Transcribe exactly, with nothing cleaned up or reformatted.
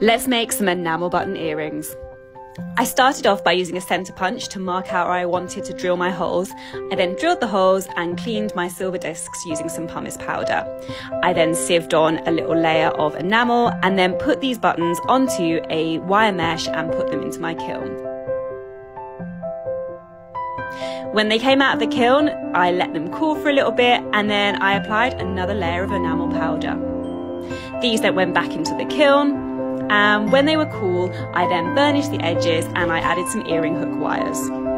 Let's make some enamel button earrings. I started off by using a centre punch to mark out where I wanted to drill my holes. I then drilled the holes and cleaned my silver discs using some pumice powder. I then sieved on a little layer of enamel and then put these buttons onto a wire mesh and put them into my kiln. When they came out of the kiln, I let them cool for a little bit and then I applied another layer of enamel powder. These then went back into the kiln. And when they were cool, I then burnished the edges and I added some earring hook wires.